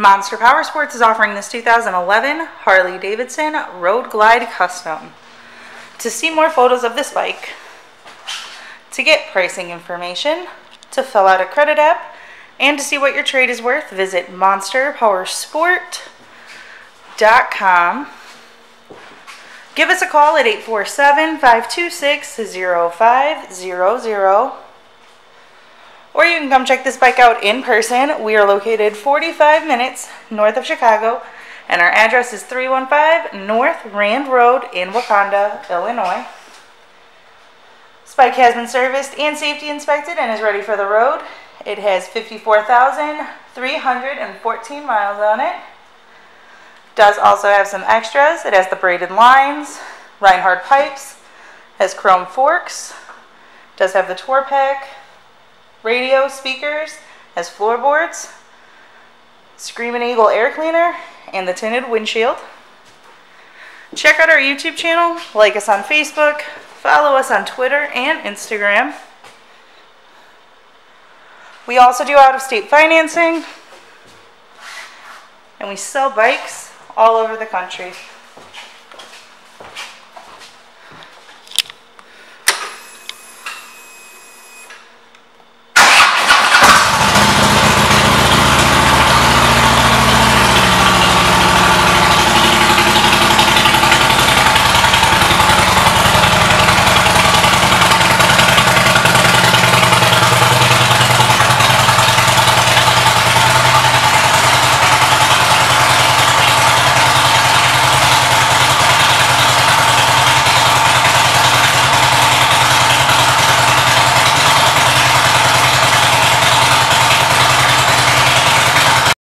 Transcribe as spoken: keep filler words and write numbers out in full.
Monster Powersports is offering this two thousand eleven Harley-Davidson Road Glide Custom. To see more photos of this bike, to get pricing information, to fill out a credit app, and to see what your trade is worth, visit monster powersport dot com. Give us a call at eight four seven, five two six, zero five zero zero. Or you can come check this bike out in person. We are located forty-five minutes north of Chicago, and our address is three one five North Rand Road in Wauconda, Illinois. This bike has been serviced and safety inspected and is ready for the road. It has fifty-four thousand three hundred fourteen miles on it. Does also have some extras. It has the braided lines, Reinhard pipes, has chrome forks, does have the tour pack, radio, speakers, has floorboards, Screaming Eagle air cleaner, and the tinted windshield. Check out our YouTube channel, like us on Facebook, follow us on Twitter and Instagram. We also do out-of-state financing, and we sell bikes all over the country.